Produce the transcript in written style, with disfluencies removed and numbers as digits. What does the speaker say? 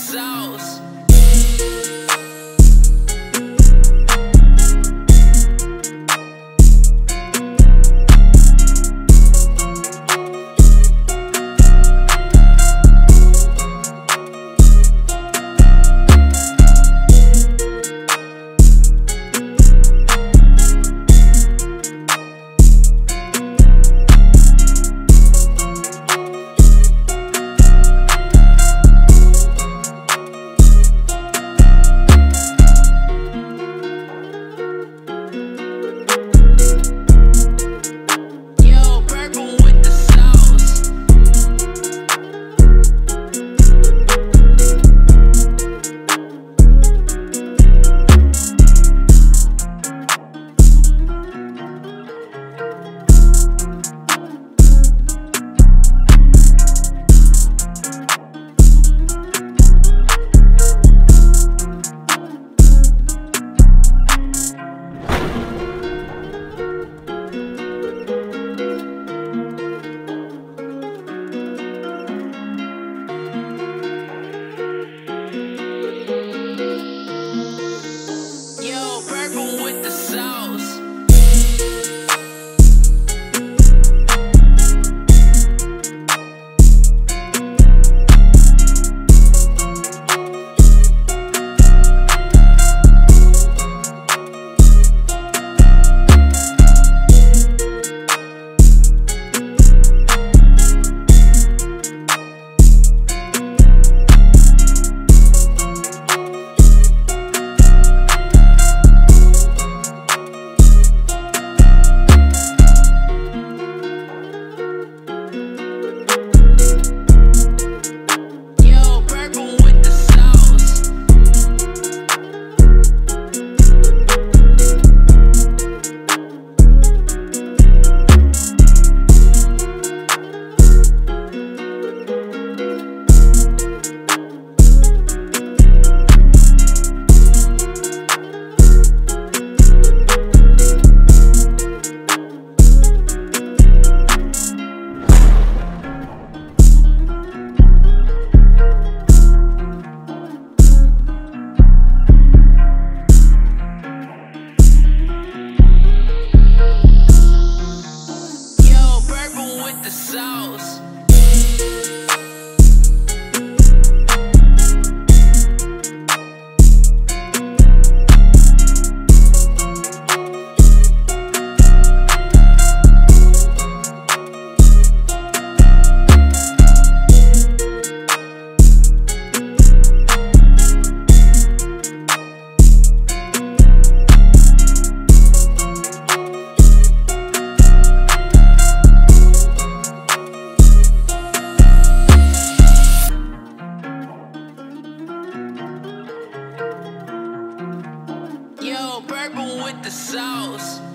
sauce. Sauce. Purple with the sauce.